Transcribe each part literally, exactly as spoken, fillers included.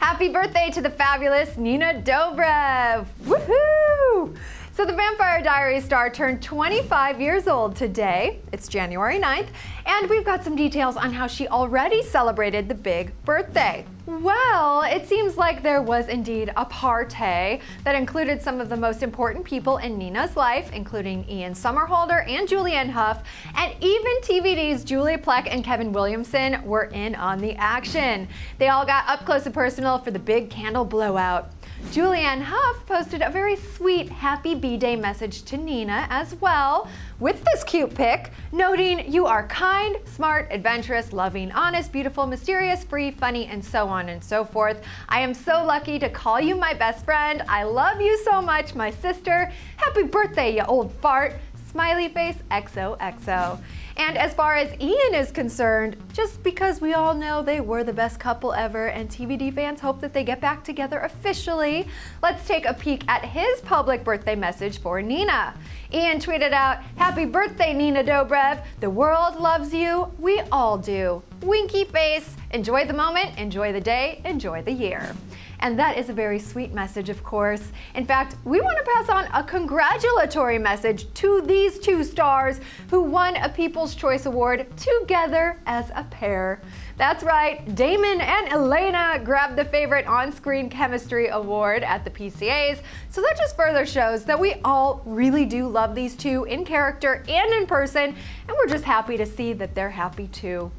Happy birthday to the fabulous Nina Dobrev! Woohoo! So the Vampire Diaries star turned twenty-five years old today. It's January ninth, and we've got some details on how she already celebrated the big birthday. Well, it seems like there was indeed a party that included some of the most important people in Nina's life, including Ian Somerhalder and Julianne Hough, and even T V D's Julia Plec and Kevin Williamson were in on the action. They all got up close and personal for the big candle blowout. Julianne Hough posted a very sweet happy B-Day message to Nina as well, with this cute pic, noting, "You are kind, smart, adventurous, loving, honest, beautiful, mysterious, free, funny, and so on and so forth. I am so lucky to call you my best friend. I love you so much, my sister. Happy birthday, you old fart. Smiley face, X O X O. And as far as Ian is concerned, just because we all know they were the best couple ever and T V D fans hope that they get back together officially, let's take a peek at his public birthday message for Nina. Ian tweeted out, "Happy birthday, Nina Dobrev. The world loves you. We all do. Winky face. Enjoy the moment, enjoy the day, enjoy the year." And that is a very sweet message, of course. In fact, we want to pass on a congratulatory message to these two stars who won a People's Choice Award together as a pair. That's right, Damon and Elena grabbed the favorite on-screen chemistry award at the P C As, so that just further shows that we all really do love these two in character and in person, and we're just happy to see that they're happy too.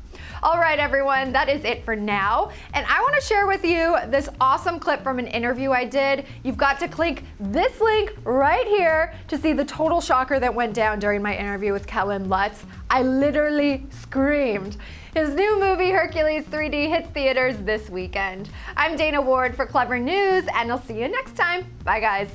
All right, everyone, that is it for now. And I want to share with you this awesome clip from an interview I did. You've got to click this link right here to see the total shocker that went down during my interview with Kellan Lutz. I literally screamed. His new movie, Hercules three D, hits theaters this weekend. I'm Dana Ward for Clevver News, and I'll see you next time. Bye, guys.